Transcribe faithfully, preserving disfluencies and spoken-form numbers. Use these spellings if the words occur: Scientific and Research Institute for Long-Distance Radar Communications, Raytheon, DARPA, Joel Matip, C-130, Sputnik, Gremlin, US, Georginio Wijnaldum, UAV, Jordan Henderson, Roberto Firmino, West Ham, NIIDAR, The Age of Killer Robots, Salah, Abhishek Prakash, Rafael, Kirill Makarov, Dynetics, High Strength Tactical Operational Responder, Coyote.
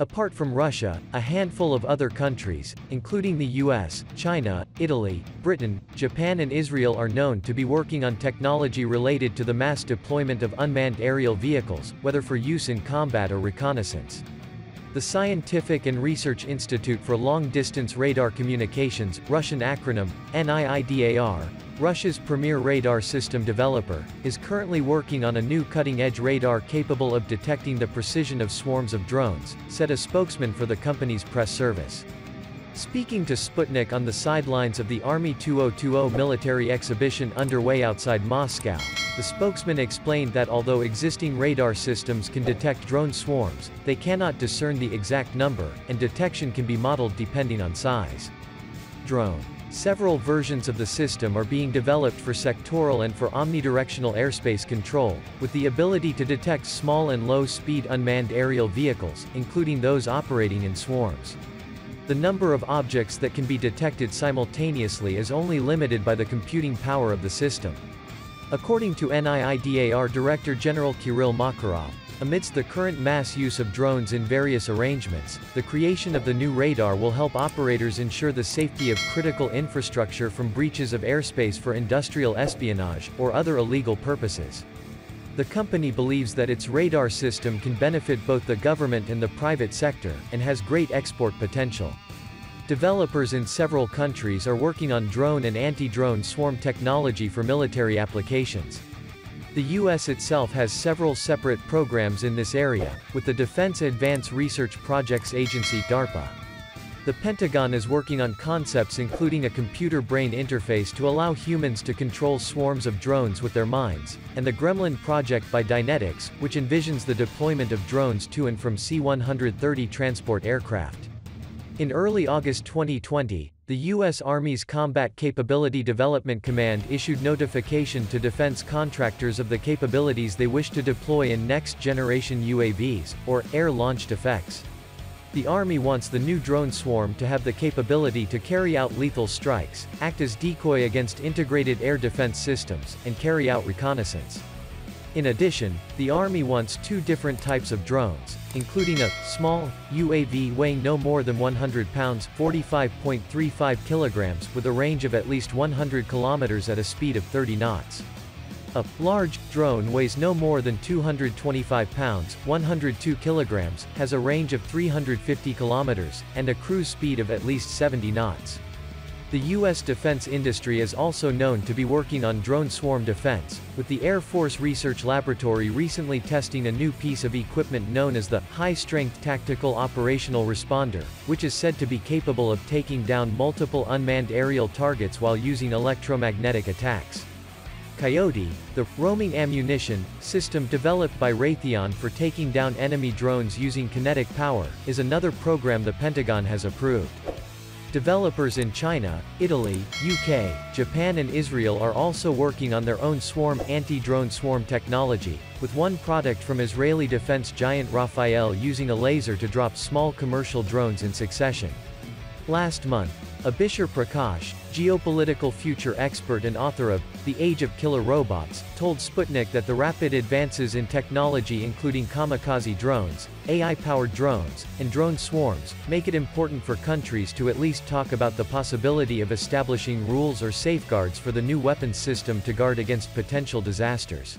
Apart from Russia, a handful of other countries, including the U S, China, Italy, Britain, Japan and Israel are known to be working on technology related to the mass deployment of unmanned aerial vehicles, whether for use in combat or reconnaissance. The Scientific and Research Institute for Long-Distance Radar Communications, Russian acronym, N I I D A R, Russia's premier radar system developer, is currently working on a new cutting-edge radar capable of detecting the precision of swarms of drones, said a spokesman for the company's press service. Speaking to Sputnik on the sidelines of the Army two thousand twenty military exhibition underway outside Moscow, the spokesman explained that although existing radar systems can detect drone swarms, they cannot discern the exact number, and detection can be modeled depending on size. Drone. Several versions of the system are being developed for sectoral and for omnidirectional airspace control, with the ability to detect small and low-speed unmanned aerial vehicles, including those operating in swarms. The number of objects that can be detected simultaneously is only limited by the computing power of the system. According to N I I D A R Director General Kirill Makarov, amidst the current mass use of drones in various arrangements, the creation of the new radar will help operators ensure the safety of critical infrastructure from breaches of airspace for industrial espionage or other illegal purposes. The company believes that its radar system can benefit both the government and the private sector, and has great export potential. Developers in several countries are working on drone and anti-drone swarm technology for military applications. The U S itself has several separate programs in this area, with the Defense Advanced Research Projects Agency DARPA. The Pentagon is working on concepts including a computer brain interface to allow humans to control swarms of drones with their minds, and the Gremlin project by Dynetics, which envisions the deployment of drones to and from C one thirty transport aircraft. In early August twenty twenty, the U S Army's Combat Capability Development Command issued notification to defense contractors of the capabilities they wish to deploy in next-generation U A Vs, or air-launched effects. The Army wants the new drone swarm to have the capability to carry out lethal strikes, act as decoy against integrated air defense systems, and carry out reconnaissance. In addition, the Army wants two different types of drones, including a small U A V weighing no more than one hundred pounds (forty-five point three five kilograms) with a range of at least one hundred kilometers at a speed of thirty knots. A large drone weighs no more than two hundred twenty-five pounds (one hundred two kilograms), has a range of three hundred fifty kilometers, and a cruise speed of at least seventy knots. The U S defense industry is also known to be working on drone swarm defense, with the Air Force Research Laboratory recently testing a new piece of equipment known as the High Strength Tactical Operational Responder, which is said to be capable of taking down multiple unmanned aerial targets while using electromagnetic attacks. Coyote, the roaming ammunition system developed by Raytheon for taking down enemy drones using kinetic power, is another program the Pentagon has approved. Developers in China, Italy, U K, Japan and Israel are also working on their own swarm anti-drone swarm technology, with one product from Israeli defense giant Rafael using a laser to drop small commercial drones in succession. Last month, Abhishek Prakash, geopolitical future expert and author of The Age of Killer Robots, told Sputnik that the rapid advances in technology including kamikaze drones, A I-powered drones, and drone swarms, make it important for countries to at least talk about the possibility of establishing rules or safeguards for the new weapons system to guard against potential disasters.